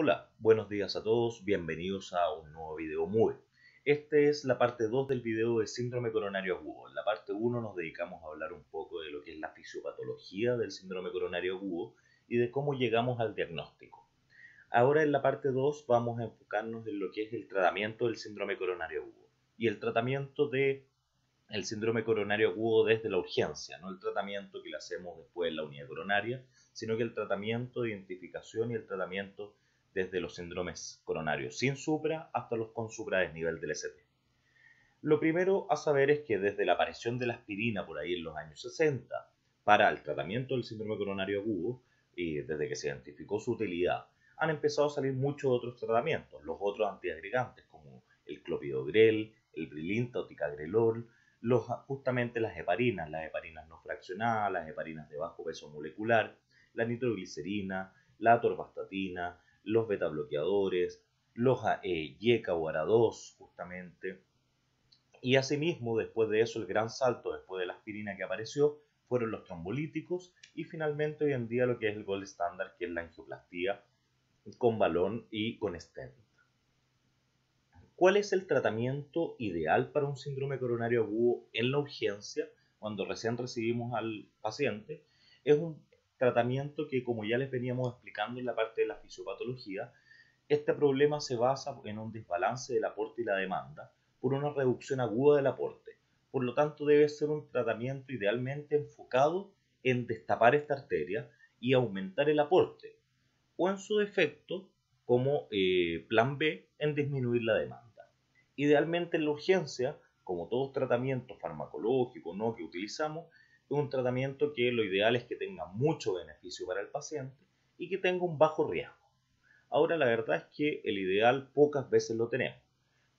Hola, buenos días a todos, bienvenidos a un nuevo video MUE. Esta es la parte 2 del video de síndrome coronario agudo. En la parte 1 nos dedicamos a hablar un poco de lo que es la fisiopatología del síndrome coronario agudo y de cómo llegamos al diagnóstico. Ahora en la parte 2 vamos a enfocarnos en lo que es el tratamiento del síndrome coronario agudo y el tratamiento del síndrome coronario agudo desde la urgencia, no el tratamiento que le hacemos después en la unidad coronaria, sino que el tratamiento de identificación y el tratamiento desde los síndromes coronarios sin supra hasta los con supradesnivel del ST. Lo primero a saber es que desde la aparición de la aspirina por ahí en los años 60 para el tratamiento del síndrome coronario agudo, y desde que se identificó su utilidad, han empezado a salir muchos otros tratamientos, los otros antiagregantes como el clopidogrel, el brilinta o ticagrelor, justamente las heparinas no fraccionadas, las heparinas de bajo peso molecular, la nitroglicerina, la atorvastatina, los beta bloqueadores, los yeca o ARA2 justamente. Y asimismo, después de eso, el gran salto después de la aspirina que apareció fueron los trombolíticos y finalmente hoy en día lo que es el gold estándar, que es la angioplastía con balón y con stent. ¿Cuál es el tratamiento ideal para un síndrome coronario agudo en la urgencia cuando recién recibimos al paciente? Es un tratamiento que, como ya les veníamos explicando en la parte de la fisiopatología, este problema se basa en un desbalance del aporte y la demanda por una reducción aguda del aporte. Por lo tanto, debe ser un tratamiento idealmente enfocado en destapar esta arteria y aumentar el aporte, o en su defecto, como plan B, en disminuir la demanda. Idealmente en la urgencia, como todos tratamientos farmacológicos no que utilizamos, un tratamiento que lo ideal es que tenga mucho beneficio para el paciente y que tenga un bajo riesgo. Ahora, la verdad es que el ideal pocas veces lo tenemos.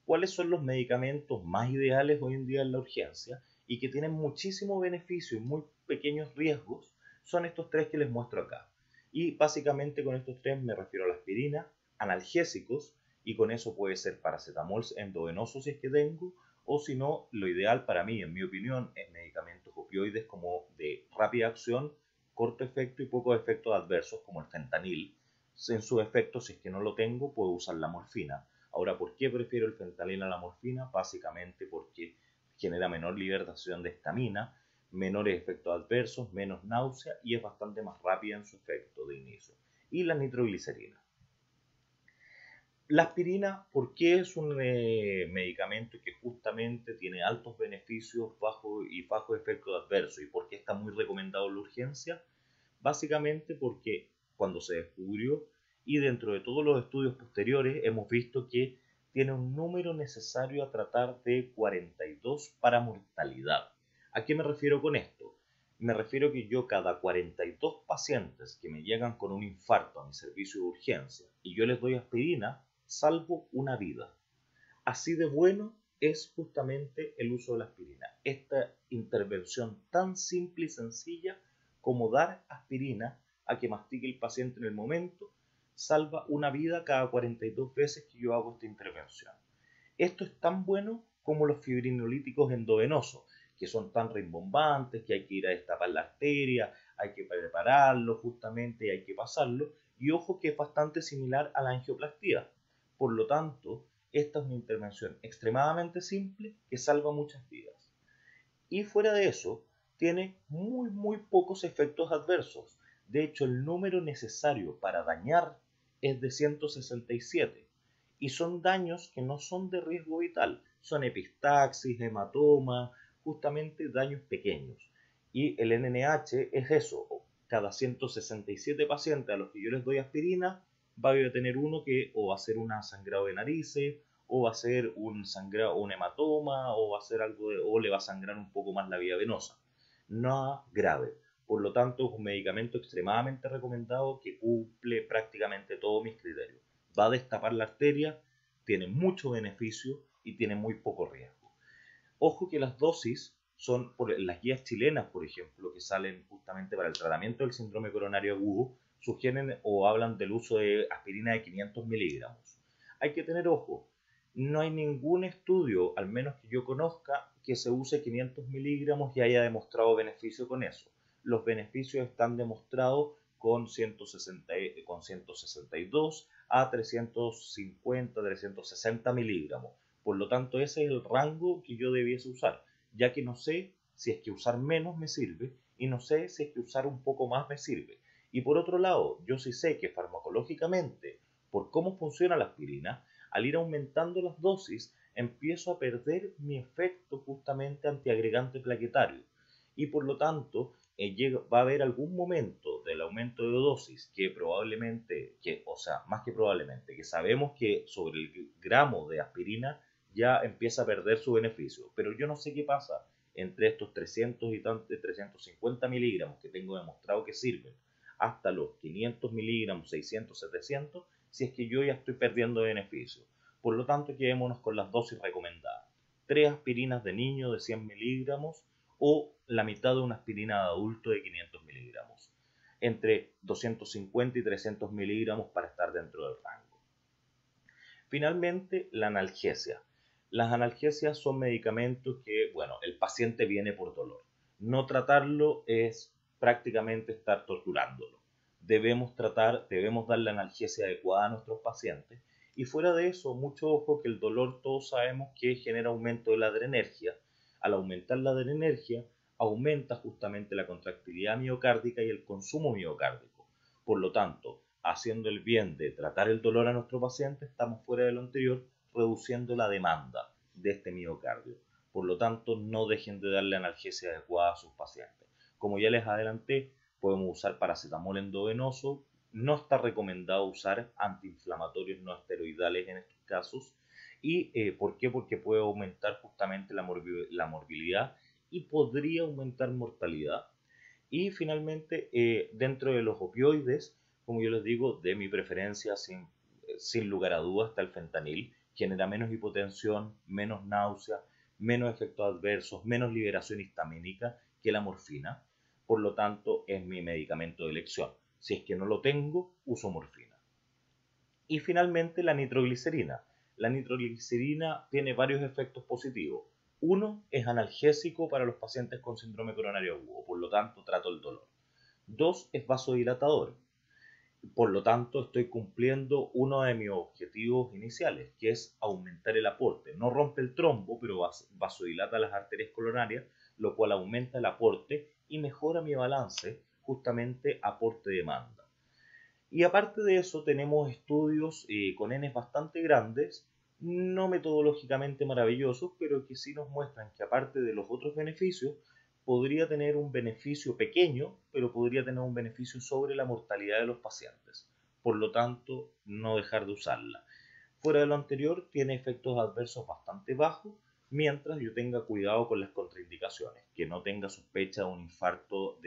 ¿Cuáles son los medicamentos más ideales hoy en día en la urgencia y que tienen muchísimo beneficio y muy pequeños riesgos? Son estos tres que les muestro acá. Y básicamente con estos tres me refiero a la aspirina, analgésicos, y con eso puede ser paracetamol endovenoso si es que tengo, o si no, lo ideal para mí, en mi opinión, es medicamentos opioides como de rápida acción, corto efecto y pocos efectos adversos, como el fentanil. En su efecto, si es que no lo tengo, puedo usar la morfina. Ahora, ¿por qué prefiero el fentanil a la morfina? Básicamente porque genera menor liberación de histamina, menores efectos adversos, menos náusea y es bastante más rápida en su efecto de inicio. Y la nitroglicerina. La aspirina, ¿por qué es un medicamento que justamente tiene altos beneficios bajos efectos adversos? ¿Y por qué está muy recomendado en la urgencia? Básicamente porque cuando se descubrió y dentro de todos los estudios posteriores hemos visto que tiene un número necesario a tratar de 42 para mortalidad. ¿A qué me refiero con esto? Me refiero que yo cada 42 pacientes que me llegan con un infarto a mi servicio de urgencia y yo les doy aspirina, salvo una vida. Así de bueno es justamente el uso de la aspirina. Esta intervención tan simple y sencilla como dar aspirina a que mastique el paciente en el momento, salva una vida cada 42 veces que yo hago esta intervención. Esto es tan bueno como los fibrinolíticos endovenosos, que son tan rimbombantes, que hay que ir a destapar la arteria, hay que prepararlo justamente y hay que pasarlo. Y ojo que es bastante similar a la angioplastía. Por lo tanto, esta es una intervención extremadamente simple que salva muchas vidas. Y fuera de eso, tiene muy pocos efectos adversos. De hecho, el número necesario para dañar es de 167. Y son daños que no son de riesgo vital. Son epistaxis, hematoma, justamente daños pequeños. Y el NNH es eso. Cada 167 pacientes a los que yo les doy aspirina, va a tener uno que o va a ser un sangrado de narices, o va a ser un sangrado, un hematoma, o va a ser algo o le va a sangrar un poco más la vía venosa. Nada grave. Por lo tanto, es un medicamento extremadamente recomendado que cumple prácticamente todos mis criterios. Va a destapar la arteria, tiene mucho beneficio y tiene muy poco riesgo. Ojo que las dosis son por las guías chilenas, por ejemplo, que salen justamente para el tratamiento del síndrome coronario agudo, sugieren o hablan del uso de aspirina de 500 miligramos. Hay que tener ojo, no hay ningún estudio, al menos que yo conozca, que se use 500 miligramos y haya demostrado beneficio con eso. Los beneficios están demostrados con 162, a 350, 360 miligramos. Por lo tanto, ese es el rango que yo debiese usar, ya que no sé si es que usar menos me sirve y no sé si es que usar un poco más me sirve. Y por otro lado, yo sí sé que farmacológicamente, por cómo funciona la aspirina, al ir aumentando las dosis, empiezo a perder mi efecto justamente antiagregante plaquetario. Y por lo tanto, va a haber algún momento del aumento de dosis que probablemente, que sabemos que sobre el gramo de aspirina ya empieza a perder su beneficio. Pero yo no sé qué pasa entre estos 300 y tantos, 350 miligramos que tengo demostrado que sirven, hasta los 500 miligramos, 600, 700, si es que yo ya estoy perdiendo beneficio. Por lo tanto, quedémonos con las dosis recomendadas. 3 aspirinas de niño de 100 miligramos o la mitad de una aspirina de adulto de 500 miligramos. Entre 250 y 300 miligramos para estar dentro del rango. Finalmente, la analgesia. Las analgesias son medicamentos que, bueno, el paciente viene por dolor. No tratarlo es prácticamente estar torturándolo. Debemos dar la analgesia adecuada a nuestros pacientes. Y fuera de eso, mucho ojo, que el dolor todos sabemos que genera aumento de la adrenergia. Al aumentar la adrenergia, aumenta justamente la contractilidad miocárdica y el consumo miocárdico. Por lo tanto, haciendo el bien de tratar el dolor a nuestro paciente, estamos fuera de lo anterior, reduciendo la demanda de este miocardio. Por lo tanto, no dejen de darle analgesia adecuada a sus pacientes. Como ya les adelanté, podemos usar paracetamol endovenoso. No está recomendado usar antiinflamatorios no esteroidales en estos casos. ¿Y por qué? Porque puede aumentar justamente la morbilidad y podría aumentar mortalidad. Y finalmente, dentro de los opioides, como yo les digo, de mi preferencia, sin lugar a dudas, está el fentanil. Genera menos hipotensión, menos náusea, menos efectos adversos, menos liberación histamínica que la morfina. Por lo tanto, es mi medicamento de elección. Si es que no lo tengo, uso morfina. Y finalmente, la nitroglicerina. La nitroglicerina tiene varios efectos positivos. Uno, es analgésico para los pacientes con síndrome coronario agudo, por lo tanto trato el dolor. Dos, es vasodilatador. Por lo tanto, estoy cumpliendo uno de mis objetivos iniciales, que es aumentar el aporte. No rompe el trombo, pero vasodilata las arterias coronarias, lo cual aumenta el aporte y mejora mi balance, justamente aporte-demanda. Y aparte de eso, tenemos estudios con N bastante grandes, no metodológicamente maravillosos, pero que sí nos muestran que aparte de los otros beneficios, podría tener un beneficio pequeño, pero podría tener un beneficio sobre la mortalidad de los pacientes. Por lo tanto, no dejar de usarla. Fuera de lo anterior, tiene efectos adversos bastante bajos, mientras yo tenga cuidado con las contraindicaciones, que no tenga sospecha de un infarto,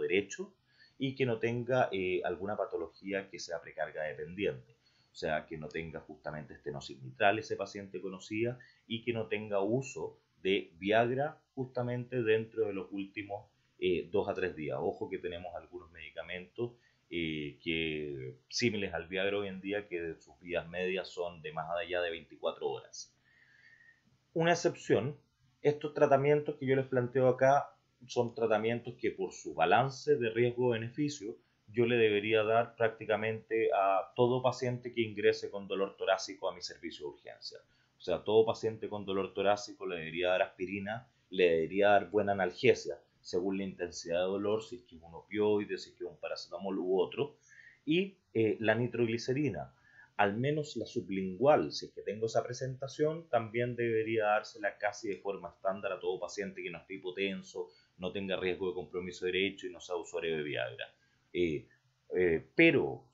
derecho, y que no tenga alguna patología que sea precarga dependiente, o sea, que no tenga justamente estenosis mitral, ese paciente conocía, y que no tenga uso de Viagra justamente dentro de los últimos 2 a 3 días. Ojo que tenemos algunos medicamentos que similares al Viagra hoy en día, que sus vidas medias son de más allá de 24 horas. Una excepción, estos tratamientos que yo les planteo acá son tratamientos que por su balance de riesgo-beneficio yo le debería dar prácticamente a todo paciente que ingrese con dolor torácico a mi servicio de urgencia. O sea, todo paciente con dolor torácico le debería dar aspirina, le debería dar buena analgesia, según la intensidad de dolor, si es que es un opioide, si es que es un paracetamol u otro. Y la nitroglicerina, al menos la sublingual, si es que tengo esa presentación, también debería dársela casi de forma estándar a todo paciente que no esté hipotenso, no tenga riesgo de compromiso de derecho y no sea usuario de Viagra. Pero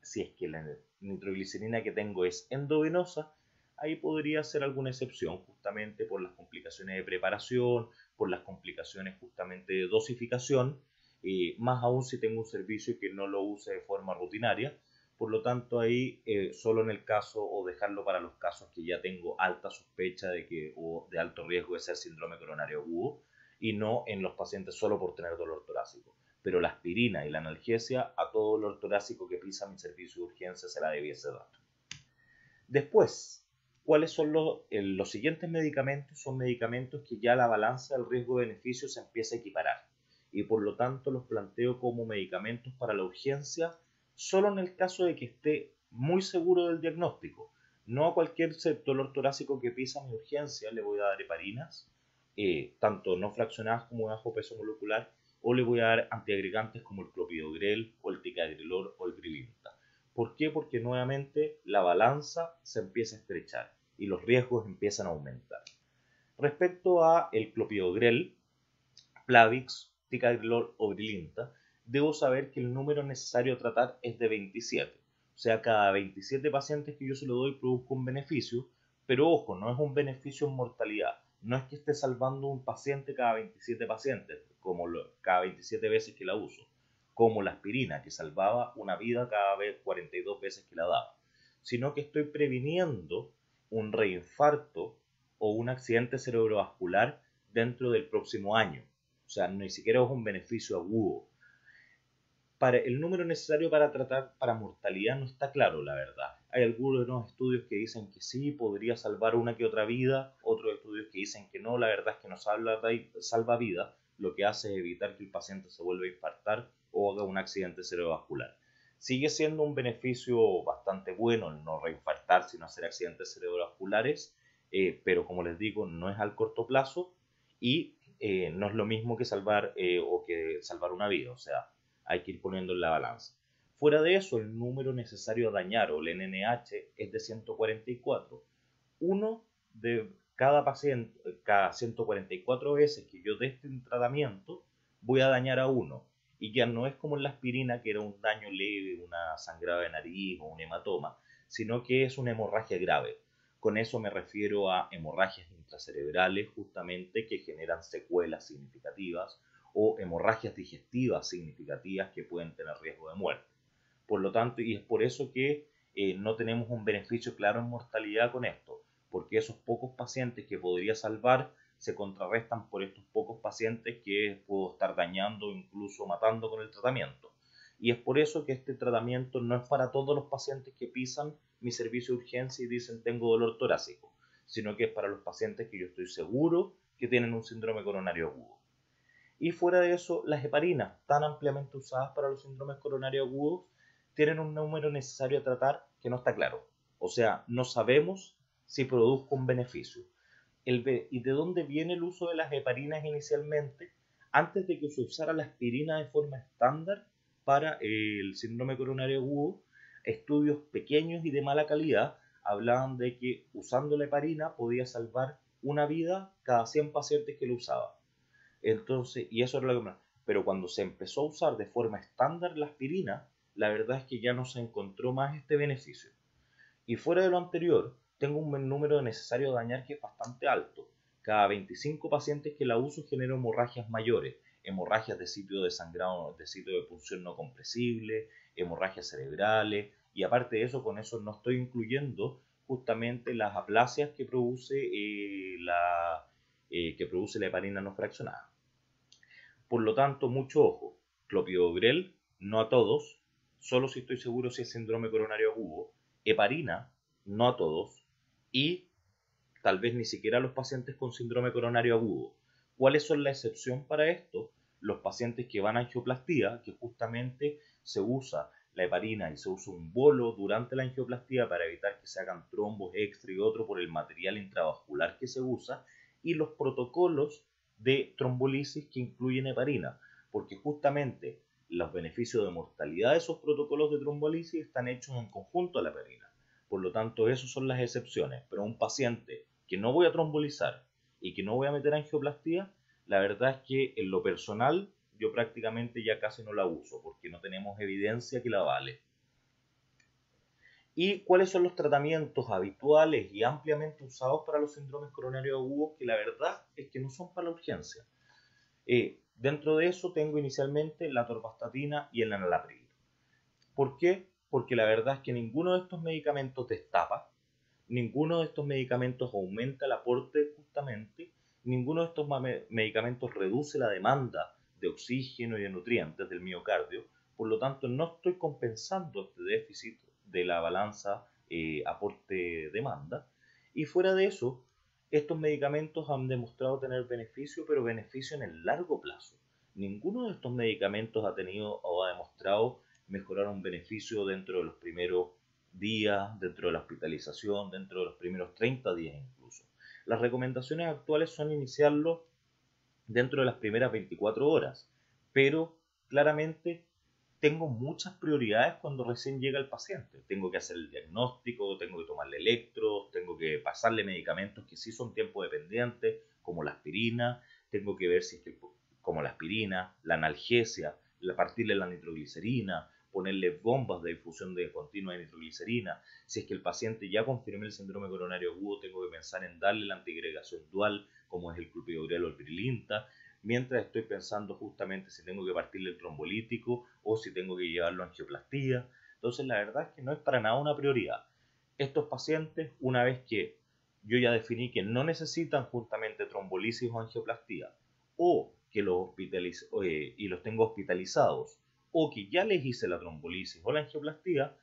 si es que la nitroglicerina que tengo es endovenosa, ahí podría ser alguna excepción, justamente por las complicaciones de preparación, por las complicaciones justamente de dosificación, más aún si tengo un servicio que no lo use de forma rutinaria. Por lo tanto, ahí solo en el caso, o dejarlo para los casos que ya tengo alta sospecha de que o de alto riesgo de ser síndrome coronario agudo, y no en los pacientes solo por tener dolor torácico. Pero la aspirina y la analgesia a todo dolor torácico que pisa mi servicio de urgencia se la debiese dar. Después, ¿cuáles son los siguientes medicamentos? Son medicamentos que ya la balanza del riesgo-beneficio se empieza a equiparar, y por lo tanto los planteo como medicamentos para la urgencia solo en el caso de que esté muy seguro del diagnóstico. No a cualquier dolor torácico que pisa mi urgencia le voy a dar heparinas, tanto no fraccionadas como bajo peso molecular, o le voy a dar antiagregantes como el clopidogrel o el ticagrelor o el brilinta. ¿Por qué? Porque nuevamente la balanza se empieza a estrechar y los riesgos empiezan a aumentar. Respecto a el clopidogrel, Plavix, ticagrelor o brilinta, debo saber que el número necesario a tratar es de 27. O sea, cada 27 pacientes que yo se lo doy produzco un beneficio, pero ojo, no es un beneficio en mortalidad. No es que esté salvando un paciente cada 27 pacientes, como cada 27 veces que la uso, como la aspirina, que salvaba una vida cada 42 veces que la daba, sino que estoy previniendo un reinfarto o un accidente cerebrovascular dentro del próximo año. O sea, ni siquiera es un beneficio agudo. Para el número necesario para tratar para mortalidad no está claro, la verdad. Hay algunos estudios que dicen que sí, podría salvar una que otra vida, otros estudios que dicen que no, la verdad es que no salva vida, lo que hace es evitar que el paciente se vuelva a infartar o haga un accidente cerebrovascular. Sigue siendo un beneficio bastante bueno el no reinfartar, sino hacer accidentes cerebrovasculares, pero como les digo, no es al corto plazo y no es lo mismo que salvar una vida, o sea, hay que ir poniendo en la balanza. Fuera de eso, el número necesario a dañar o el NNH es de 144. Uno de cada paciente, cada 144 veces que yo dé este tratamiento, voy a dañar a uno. Y ya no es como en la aspirina, que era un daño leve, una sangrada de nariz o un hematoma, sino que es una hemorragia grave. Con eso me refiero a hemorragias intracerebrales, justamente, que generan secuelas significativas, o hemorragias digestivas significativas que pueden tener riesgo de muerte. Por lo tanto, y es por eso que no tenemos un beneficio claro en mortalidad con esto, porque esos pocos pacientes que podría salvar se contrarrestan por estos pocos pacientes que puedo estar dañando, incluso matando con el tratamiento. Y es por eso que este tratamiento no es para todos los pacientes que pisan mi servicio de urgencia y dicen tengo dolor torácico, sino que es para los pacientes que yo estoy seguro que tienen un síndrome coronario agudo. Y fuera de eso, las heparinas, tan ampliamente usadas para los síndromes coronarios agudos, tienen un número necesario a tratar que no está claro. O sea, no sabemos si produzco un beneficio. ¿Y de dónde viene el uso de las heparinas inicialmente? Antes de que se usara la aspirina de forma estándar para el síndrome coronario agudo, estudios pequeños y de mala calidad hablaban de que usando la heparina podía salvar una vida cada 100 pacientes que lo usaban. Entonces, y eso era lo que más. Pero cuando se empezó a usar de forma estándar la aspirina, la verdad es que ya no se encontró más este beneficio. Y fuera de lo anterior, tengo un número necesario de dañar que es bastante alto. Cada 25 pacientes que la uso genero hemorragias mayores, hemorragias de sitio de sangrado, de sitio de punción no compresible, hemorragias cerebrales, y aparte de eso, con eso no estoy incluyendo justamente las aplasias que produce la heparina no fraccionada. Por lo tanto, mucho ojo, clopidogrel, no a todos, solo si estoy seguro si es síndrome coronario agudo, heparina, no a todos, y tal vez ni siquiera a los pacientes con síndrome coronario agudo. ¿Cuáles son la excepción para esto? Los pacientes que van a angioplastía, que justamente se usa la heparina y se usa un bolo durante la angioplastía para evitar que se hagan trombos extra y otro por el material intravascular que se usa, y los protocolos de trombolisis que incluyen heparina, porque justamente los beneficios de mortalidad de esos protocolos de trombolisis están hechos en conjunto a la heparina. Por lo tanto, esas son las excepciones, pero un paciente que no voy a trombolizar y que no voy a meter angioplastía, la verdad es que en lo personal yo prácticamente ya casi no la uso, porque no tenemos evidencia que la avale. ¿Y cuáles son los tratamientos habituales y ampliamente usados para los síndromes coronarios agudos que la verdad es que no son para la urgencia? Dentro de eso tengo inicialmente la atorvastatina y el enalapril. ¿Por qué? Porque la verdad es que ninguno de estos medicamentos destapa, ninguno de estos medicamentos aumenta el aporte justamente, ninguno de estos medicamentos reduce la demanda de oxígeno y de nutrientes del miocardio, por lo tanto no estoy compensando este déficit de la balanza aporte-demanda. Y fuera de eso, estos medicamentos han demostrado tener beneficio, pero beneficio en el largo plazo. Ninguno de estos medicamentos ha tenido o ha demostrado mejorar un beneficio dentro de los primeros días, dentro de la hospitalización, dentro de los primeros 30 días incluso. Las recomendaciones actuales son iniciarlo dentro de las primeras 24 horas, pero claramente tengo muchas prioridades cuando recién llega el paciente. Tengo que hacer el diagnóstico, tengo que tomarle electros, tengo que pasarle medicamentos que sí son tiempo dependientes, como la aspirina, tengo que ver si estoy como la aspirina, la analgesia, partirle la nitroglicerina, ponerle bombas de difusión de continua de nitroglicerina. Si es que el paciente ya confirmó el síndrome coronario agudo, tengo que pensar en darle la antiagregación dual, como es el clopidogrel o el brilinta, mientras estoy pensando justamente si tengo que partirle el trombolítico o si tengo que llevarlo a angioplastía. Entonces la verdad es que no es para nada una prioridad. Estos pacientes, una vez que yo ya definí que no necesitan justamente trombolisis o angioplastía, o que los hospitalizo y los tengo hospitalizados, o que ya les hice la trombolisis o la angioplastía,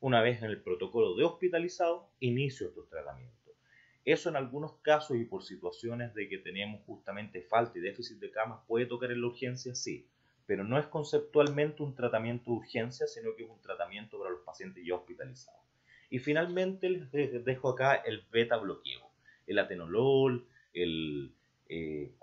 una vez en el protocolo de hospitalizado, inicio estos tratamientos. Eso en algunos casos y por situaciones de que tenemos justamente falta y déficit de camas puede tocar en la urgencia, sí, pero no es conceptualmente un tratamiento de urgencia, sino que es un tratamiento para los pacientes ya hospitalizados. Y finalmente les dejo acá el beta bloqueo, el atenolol,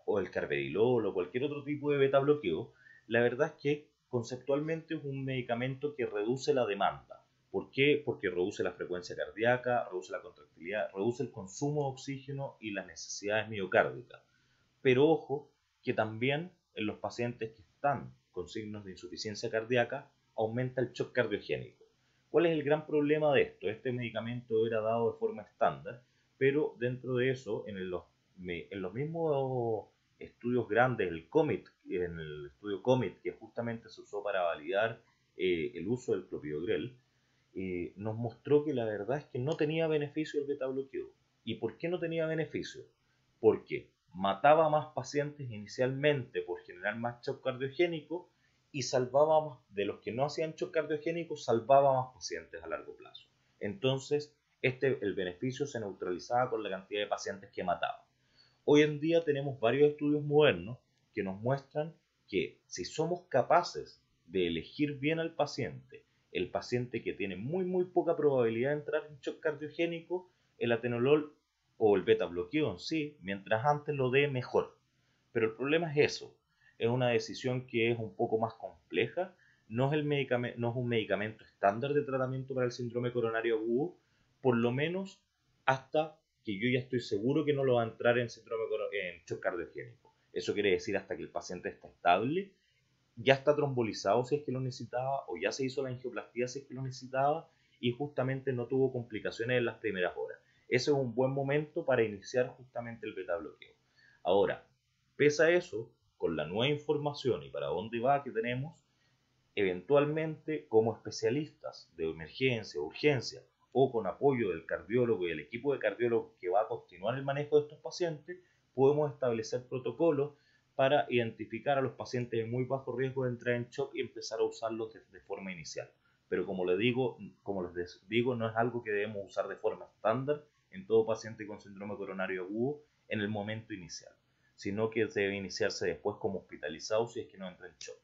o el ticagrelor o cualquier otro tipo de beta bloqueo. La verdad es que conceptualmente es un medicamento que reduce la demanda. ¿Por qué? Porque reduce la frecuencia cardíaca, reduce la contractilidad, reduce el consumo de oxígeno y las necesidades miocárdicas. Pero ojo, que también en los pacientes que están con signos de insuficiencia cardíaca aumenta el shock cardiogénico. ¿Cuál es el gran problema de esto? Este medicamento era dado de forma estándar, pero dentro de eso, en los mismos estudios grandes, en el estudio Comet, que justamente se usó para validar el uso del clopidogrel, nos mostró que la verdad es que no tenía beneficio el beta bloqueo. ¿Y por qué no tenía beneficio? Porque mataba a más pacientes inicialmente por generar más shock cardiogénico y salvaba más, de los que no hacían shock cardiogénico, salvaba a más pacientes a largo plazo. Entonces, el beneficio se neutralizaba con la cantidad de pacientes que mataba. Hoy en día tenemos varios estudios modernos que nos muestran que si somos capaces de elegir bien al paciente, el paciente que tiene muy poca probabilidad de entrar en shock cardiogénico, el atenolol o el beta bloqueo en sí, mientras antes lo dé, mejor. Pero el problema es eso, es una decisión que es un poco más compleja, no es un medicamento estándar de tratamiento para el síndrome coronario agudo, por lo menos hasta que yo ya estoy seguro que no lo va a entrar en shock cardiogénico. Eso quiere decir hasta que el paciente está estable, ya está trombolizado si es que lo necesitaba, o ya se hizo la angioplastía si es que lo necesitaba, y justamente no tuvo complicaciones en las primeras horas. Ese es un buen momento para iniciar justamente el beta bloqueo. Ahora, pese a eso, con la nueva información y para dónde va que tenemos, eventualmente como especialistas de emergencia, urgencia, o con apoyo del cardiólogo y del equipo de cardiólogos que va a continuar el manejo de estos pacientes, podemos establecer protocolos para identificar a los pacientes de muy bajo riesgo de entrar en shock y empezar a usarlos de forma inicial. Pero como les digo, no es algo que debemos usar de forma estándar en todo paciente con síndrome coronario agudo en el momento inicial, sino que debe iniciarse después como hospitalizado si es que no entra en shock.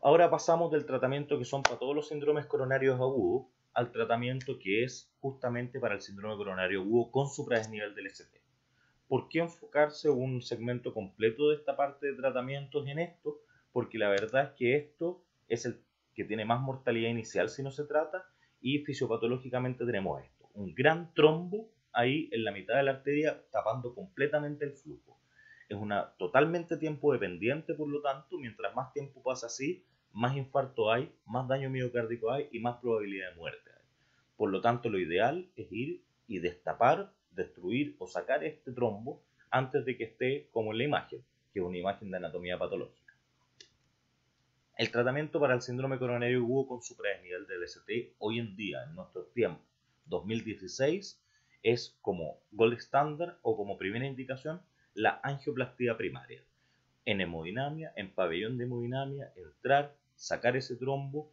Ahora pasamos del tratamiento que son para todos los síndromes coronarios agudos al tratamiento que es justamente para el síndrome coronario agudo con supradesnivel del ST. ¿Por qué enfocarse un segmento completo de esta parte de tratamientos en esto? Porque la verdad es que esto es el que tiene más mortalidad inicial si no se trata, y fisiopatológicamente tenemos esto, un gran trombo ahí en la mitad de la arteria tapando completamente el flujo. Es totalmente tiempo dependiente, por lo tanto, mientras más tiempo pasa así, más infarto hay, más daño miocárdico hay y más probabilidad de muerte hay. Por lo tanto, lo ideal es ir y destapar, destruir o sacar este trombo antes de que esté como en la imagen, que es una imagen de anatomía patológica. El tratamiento para el síndrome coronario agudo con supradesnivel del ST hoy en día, en nuestros tiempos, 2016, es como gold standard o como primera indicación la angioplastía primaria. En hemodinamia, en pabellón de hemodinamia, entrar, sacar ese trombo.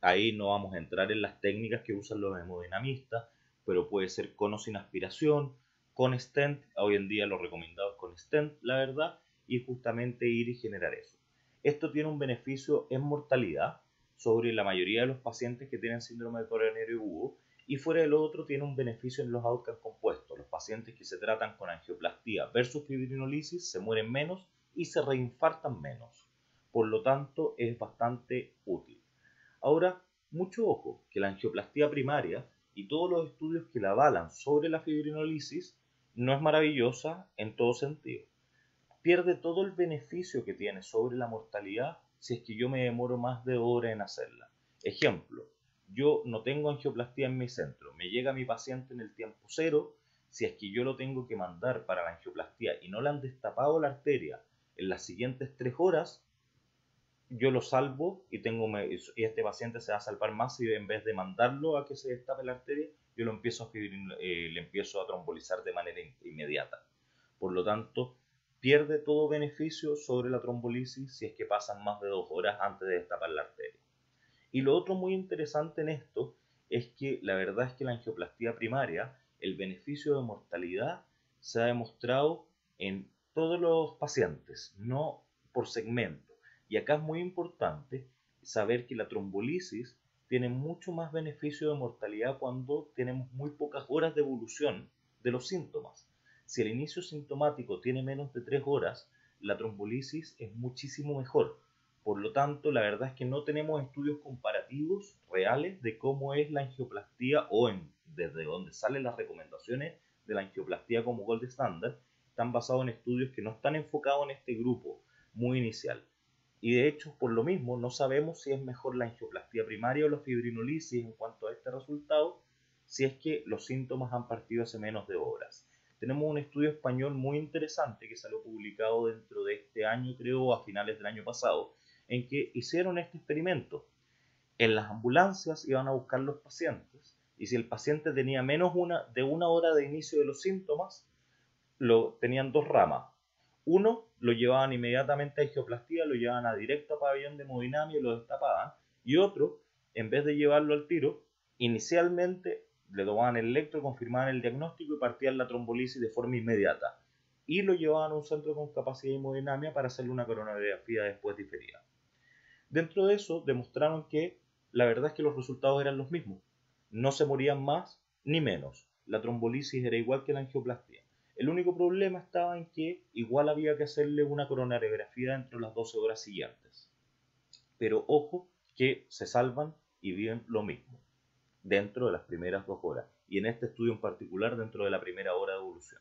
Ahí no vamos a entrar en las técnicas que usan los hemodinamistas, pero puede ser con o sin aspiración, con stent, hoy en día lo recomendado es con stent, la verdad, y justamente ir y generar eso. Esto tiene un beneficio en mortalidad sobre la mayoría de los pacientes que tienen síndrome coronario agudo, y fuera del otro tiene un beneficio en los outcomes compuestos. Los pacientes que se tratan con angioplastía versus fibrinolisis se mueren menos y se reinfartan menos. Por lo tanto, es bastante útil. Ahora, mucho ojo, que la angioplastía primaria y todos los estudios que la avalan sobre la fibrinolisis no es maravillosa en todo sentido. Pierde todo el beneficio que tiene sobre la mortalidad si es que yo me demoro más de 2 horas en hacerla. Ejemplo, yo no tengo angioplastía en mi centro, me llega mi paciente en el tiempo cero, si es que yo lo tengo que mandar para la angioplastía y no le han destapado la arteria en las siguientes 3 horas, yo lo salvo y este paciente se va a salvar más si en vez de mandarlo a que se destape la arteria, yo lo empiezo le empiezo a trombolizar de manera inmediata. Por lo tanto, pierde todo beneficio sobre la trombolisis si es que pasan más de 2 horas antes de destapar la arteria. Y lo otro muy interesante en esto es que la verdad es que la angioplastía primaria, el beneficio de mortalidad se ha demostrado en todos los pacientes, no por segmento. Y acá es muy importante saber que la trombolisis tiene mucho más beneficio de mortalidad cuando tenemos muy pocas horas de evolución de los síntomas. Si el inicio sintomático tiene menos de 3 horas, la trombolisis es muchísimo mejor. Por lo tanto, la verdad es que no tenemos estudios comparativos reales de cómo es la angioplastía o desde donde salen las recomendaciones de la angioplastía como gold standard. Están basados en estudios que no están enfocados en este grupo muy inicial. Y de hecho, por lo mismo, no sabemos si es mejor la angioplastía primaria o la fibrinolisis en cuanto a este resultado, si es que los síntomas han partido hace menos de horas. Tenemos un estudio español muy interesante que salió publicado dentro de este año, creo, a finales del año pasado, en que hicieron este experimento. En las ambulancias iban a buscar los pacientes, y si el paciente tenía menos de 1 hora de inicio de los síntomas, tenían 2 ramas. Uno, lo llevaban inmediatamente a angioplastía, lo llevaban a directo a pabellón de hemodinamia y lo destapaban. Y otro, en vez de llevarlo al tiro, inicialmente le tomaban el electro, confirmaban el diagnóstico y partían la trombolisis de forma inmediata. Y lo llevaban a un centro con capacidad de hemodinamia para hacerle una coronariografía después diferida. Dentro de eso demostraron que la verdad es que los resultados eran los mismos. No se morían más ni menos. La trombolisis era igual que la angioplastía. El único problema estaba en que igual había que hacerle una coronariografía entre las 12 horas siguientes. Pero ojo que se salvan y viven lo mismo dentro de las primeras 2 horas. Y en este estudio en particular dentro de la primera hora de evolución.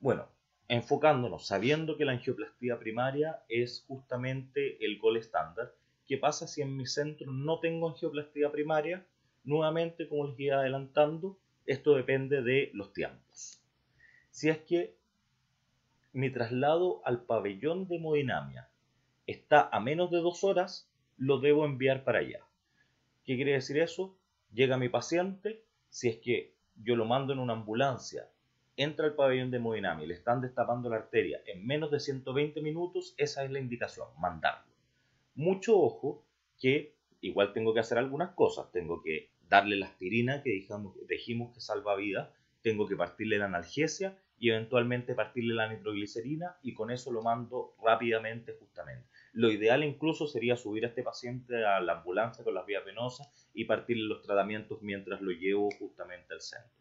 Bueno, enfocándonos, sabiendo que la angioplastía primaria es justamente el gold estándar. ¿Qué pasa si en mi centro no tengo angioplastía primaria? Nuevamente, como les iba adelantando, esto depende de los tiempos. Si es que mi traslado al pabellón de hemodinamia está a menos de 2 horas, lo debo enviar para allá. ¿Qué quiere decir eso? Llega mi paciente, si es que yo lo mando en una ambulancia, entra al pabellón de hemodinamia y le están destapando la arteria en menos de 120 minutos, esa es la indicación, mandarlo. Mucho ojo que igual tengo que hacer algunas cosas, tengo que darle la aspirina que dijimos que salva vidas, tengo que partirle la analgesia y eventualmente partirle la nitroglicerina y con eso lo mando rápidamente justamente. Lo ideal incluso sería subir a este paciente a la ambulancia con las vías venosas y partirle los tratamientos mientras lo llevo justamente al centro.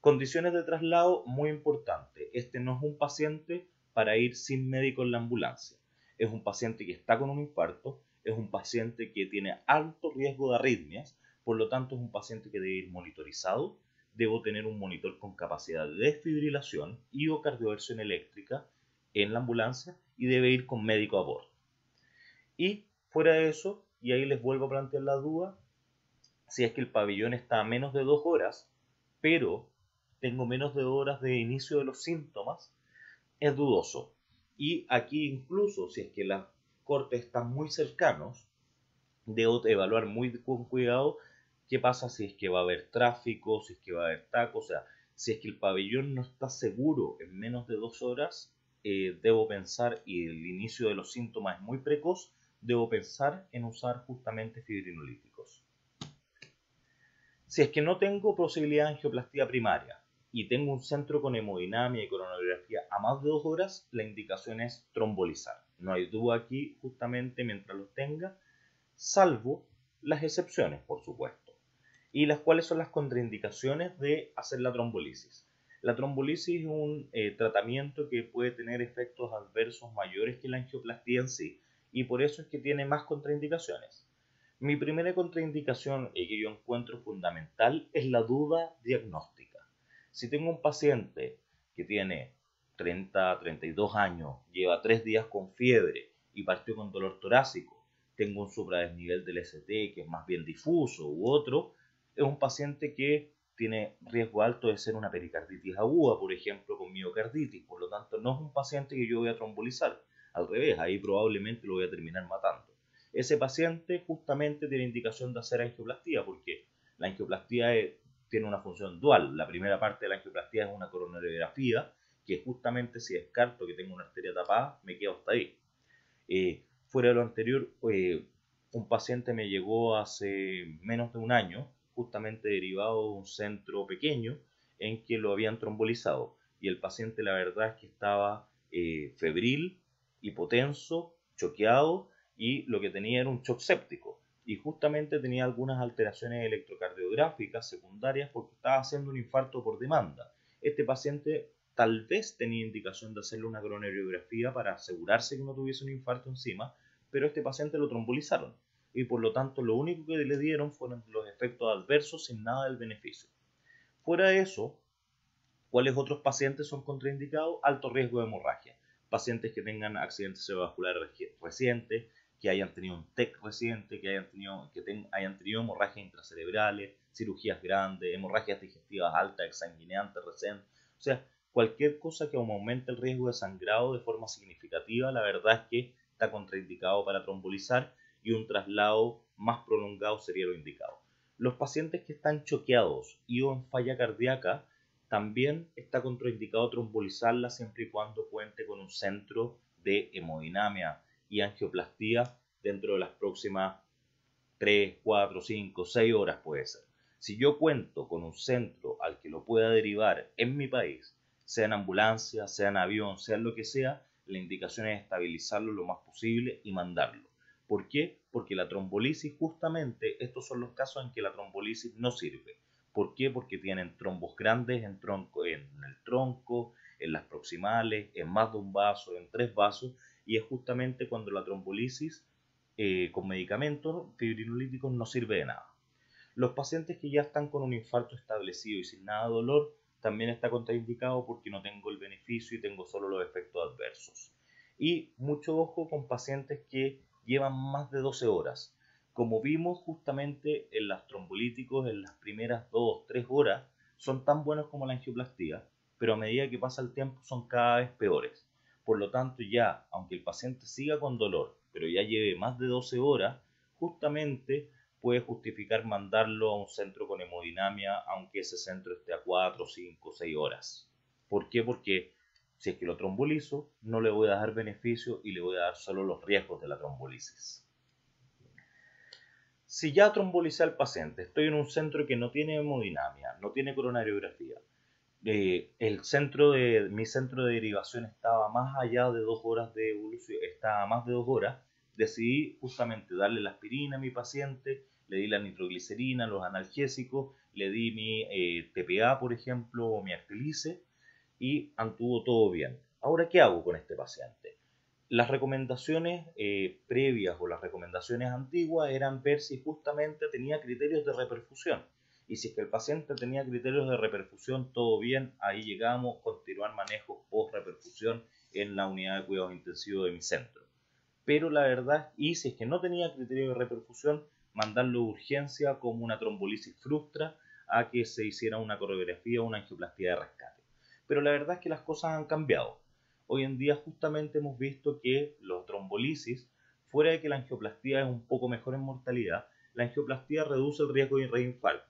Condiciones de traslado muy importante. Este no es un paciente para ir sin médico en la ambulancia. Es un paciente que está con un infarto, es un paciente que tiene alto riesgo de arritmias. Por lo tanto, es un paciente que debe ir monitorizado, debo tener un monitor con capacidad de desfibrilación y o cardioversión eléctrica en la ambulancia y debe ir con médico a bordo. Y fuera de eso, y ahí les vuelvo a plantear la duda, si es que el pabellón está a menos de 2 horas, pero tengo menos de 2 horas de inicio de los síntomas, es dudoso. Y aquí incluso, si es que las cortes están muy cercanos, debo evaluar muy con cuidado qué pasa si es que va a haber tráfico, si es que va a haber taco, o sea, si es que el pabellón no está seguro en menos de 2 horas, debo pensar, y el inicio de los síntomas es muy precoz, debo pensar en usar justamente fibrinolíticos. Si es que no tengo posibilidad de angioplastía primaria, y tengo un centro con hemodinamia y coronariografía a más de 2 horas, la indicación es trombolizar. No hay duda aquí justamente mientras los tenga, salvo las excepciones, por supuesto. Y las cuales son las contraindicaciones de hacer la trombolisis. La trombolisis es un tratamiento que puede tener efectos adversos mayores que la angioplastía en sí, y por eso es que tiene más contraindicaciones. Mi primera contraindicación que yo encuentro fundamental es la duda diagnóstica. Si tengo un paciente que tiene 30, 32 años, lleva 3 días con fiebre y partió con dolor torácico, tengo un supradesnivel del ST que es más bien difuso u otro, es un paciente que tiene riesgo alto de ser una pericarditis aguda, por ejemplo, con miocarditis, por lo tanto no es un paciente que yo voy a trombolizar, al revés, ahí probablemente lo voy a terminar matando. Ese paciente justamente tiene indicación de hacer angioplastía, porque la angioplastía tiene una función dual. La primera parte de la angioplastía es una coronariografía, que justamente si descarto que tengo una arteria tapada, me quedo hasta ahí. Fuera de lo anterior, un paciente me llegó hace menos de un año, justamente derivado de un centro pequeño, en que lo habían trombolizado. Y el paciente la verdad es que estaba febril, hipotenso, choqueado, y lo que tenía era un shock séptico y justamente tenía algunas alteraciones electrocardiográficas secundarias porque estaba haciendo un infarto por demanda. Este paciente tal vez tenía indicación de hacerle una coronariografía para asegurarse que no tuviese un infarto encima, pero este paciente lo trombolizaron y por lo tanto lo único que le dieron fueron los efectos adversos sin nada del beneficio. Fuera de eso, ¿cuáles otros pacientes son contraindicados? Alto riesgo de hemorragia. Pacientes que tengan accidentes cerebrovasculares recientes, que hayan tenido un TEC reciente, que hayan tenido hemorragias intracerebrales, cirugías grandes, hemorragias digestivas altas, exsanguineantes recientes. O sea, cualquier cosa que aumente el riesgo de sangrado de forma significativa, la verdad es que está contraindicado para trombolizar y un traslado más prolongado sería lo indicado. Los pacientes que están choqueados y o en falla cardíaca, también está contraindicado trombolizarla siempre y cuando cuente con un centro de hemodinamia y angioplastía dentro de las próximas 3, 4, 5, 6 horas puede ser. Si yo cuento con un centro al que lo pueda derivar en mi país, sea en ambulancia, sea en avión, sea en lo que sea, la indicación es estabilizarlo lo más posible y mandarlo. ¿Por qué? Porque la trombolisis, justamente estos son los casos en que la trombolisis no sirve. ¿Por qué? Porque tienen trombos grandes en el tronco, en las proximales, en más de un vaso, en 3 vasos, y es justamente cuando la trombolisis con medicamentos fibrinolíticos no sirve de nada. Los pacientes que ya están con un infarto establecido y sin nada de dolor, también está contraindicado porque no tengo el beneficio y tengo solo los efectos adversos. Y mucho ojo con pacientes que llevan más de 12 horas. Como vimos justamente en los trombolíticos, en las primeras 2, 3 horas son tan buenos como la angioplastía, pero a medida que pasa el tiempo son cada vez peores. Por lo tanto ya, aunque el paciente siga con dolor, pero ya lleve más de 12 horas, justamente puede justificar mandarlo a un centro con hemodinamia, aunque ese centro esté a 4, 5, 6 horas. ¿Por qué? Porque si es que lo trombolizo, no le voy a dar beneficio y le voy a dar solo los riesgos de la trombolisis. Si ya trombolicé al paciente, estoy en un centro que no tiene hemodinamia, no tiene coronariografía, mi centro de derivación estaba más allá de 2 horas de evolución, estaba más de 2 horas, decidí justamente darle la aspirina a mi paciente, le di la nitroglicerina, los analgésicos, le di mi TPA, por ejemplo, o mi Actilice, y anduvo todo bien. Ahora, ¿qué hago con este paciente? Las recomendaciones previas o las recomendaciones antiguas eran ver si justamente tenía criterios de reperfusión. Y si es que el paciente tenía criterios de reperfusión, todo bien, ahí llegamos, continuar manejo post-reperfusión en la unidad de cuidados intensivos de mi centro. Pero la verdad, y si es que no tenía criterio de reperfusión, mandarlo de urgencia como una trombolisis frustra a que se hiciera una coronariografía o una angioplastía de rescate. Pero la verdad es que las cosas han cambiado. Hoy en día justamente hemos visto que los trombolisis, fuera de que la angioplastía es un poco mejor en mortalidad, la angioplastía reduce el riesgo de reinfarto.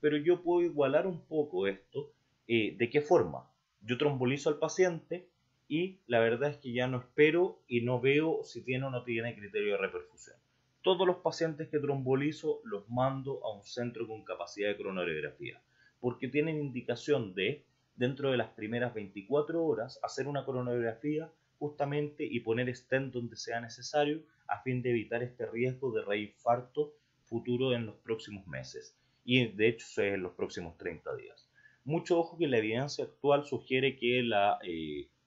Pero yo puedo igualar un poco esto. ¿De qué forma? Yo trombolizo al paciente y la verdad es que ya no espero y no veo si tiene o no tiene criterio de reperfusión. Todos los pacientes que trombolizo los mando a un centro con capacidad de coronariografía, porque tienen indicación de dentro de las primeras 24 horas, hacer una coronariografía justamente y poner stent donde sea necesario a fin de evitar este riesgo de reinfarto futuro en los próximos meses y de hecho en los próximos 30 días. Mucho ojo que la evidencia actual sugiere que la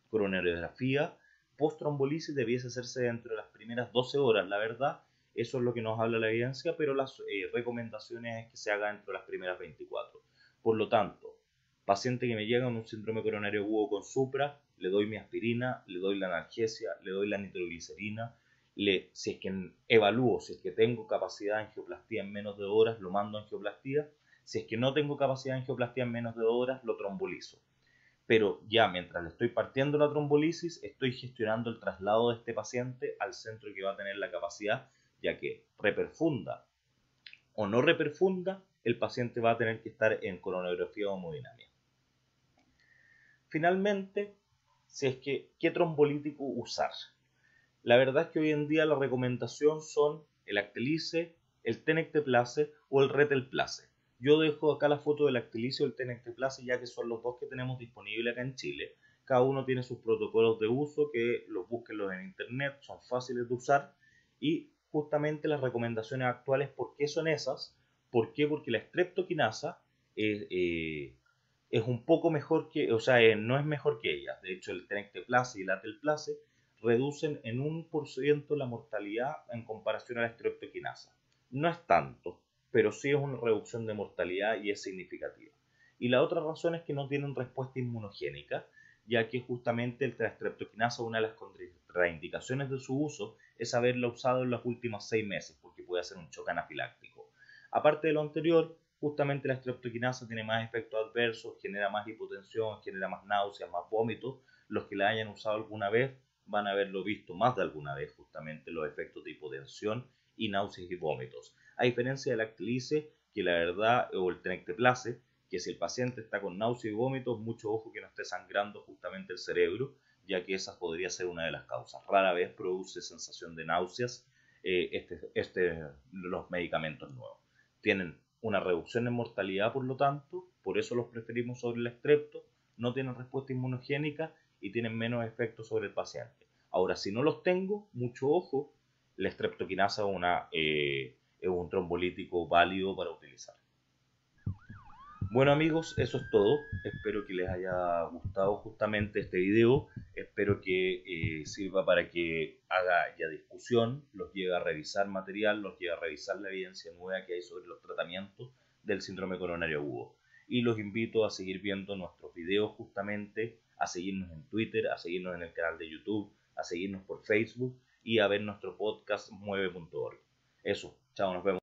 coronariografía post-trombolisis debiese hacerse dentro de las primeras 12 horas, la verdad, eso es lo que nos habla la evidencia, pero las recomendaciones es que se haga dentro de las primeras 24. Por lo tanto, paciente que me llega con un síndrome coronario agudo con supra, le doy mi aspirina, le doy la analgesia, le doy la nitroglicerina, si es que evalúo, si es que tengo capacidad de angioplastía en menos de 2 horas, lo mando a angioplastía, si es que no tengo capacidad de angioplastía en menos de 2 horas, lo trombolizo. Pero ya mientras le estoy partiendo la trombolisis, estoy gestionando el traslado de este paciente al centro que va a tener la capacidad, ya que reperfunda o no reperfunda, el paciente va a tener que estar en coronariografía o hemodinamia. Finalmente, si es que, ¿qué trombolítico usar? La verdad es que hoy en día la recomendación son el Actilice, el Tenecteplase o el reperfusión. Yo dejo acá la foto del Actilice o el Tenecteplase ya que son los dos que tenemos disponibles acá en Chile. Cada uno tiene sus protocolos de uso, que los búsquenlos en internet, son fáciles de usar. Y justamente las recomendaciones actuales, ¿por qué son esas? ¿Por qué? Porque la estreptoquinasa es un poco mejor que, o sea, no es mejor que ellas. De hecho, el Tenecteplase y el alteplase reducen en 1% la mortalidad en comparación a la estreptoquinasa. No es tanto, pero sí es una reducción de mortalidad y es significativa. Y la otra razón es que no tienen respuesta inmunogénica, ya que justamente la estreptoquinasa, una de las contraindicaciones de su uso, es haberla usado en las últimas 6 meses, porque puede hacer un shock anafiláctico. Aparte de lo anterior, justamente la estreptoquinasa tiene más efectos adversos, genera más hipotensión, genera más náuseas, más vómitos. Los que la hayan usado alguna vez van a haberlo visto más de alguna vez, justamente los efectos de hipotensión y náuseas y vómitos. A diferencia del Actilice, que la verdad, o el Tenecteplase, que si el paciente está con náuseas y vómitos, mucho ojo que no esté sangrando justamente el cerebro, ya que esa podría ser una de las causas. Rara vez produce sensación de náuseas los medicamentos nuevos. Tienen una reducción en mortalidad, por lo tanto, por eso los preferimos sobre el estrepto, no tienen respuesta inmunogénica y tienen menos efectos sobre el paciente. Ahora, si no los tengo, mucho ojo, la estreptoquinasa es un trombolítico válido para utilizar. Bueno amigos, eso es todo. Espero que les haya gustado justamente este video. Espero que sirva para que haga ya discusión, los lleve a revisar material, los lleve a revisar la evidencia nueva que hay sobre los tratamientos del síndrome coronario agudo. Y los invito a seguir viendo nuestros videos justamente, a seguirnos en Twitter, a seguirnos en el canal de YouTube, a seguirnos por Facebook y a ver nuestro podcast mueve.org. Eso, chao, nos vemos.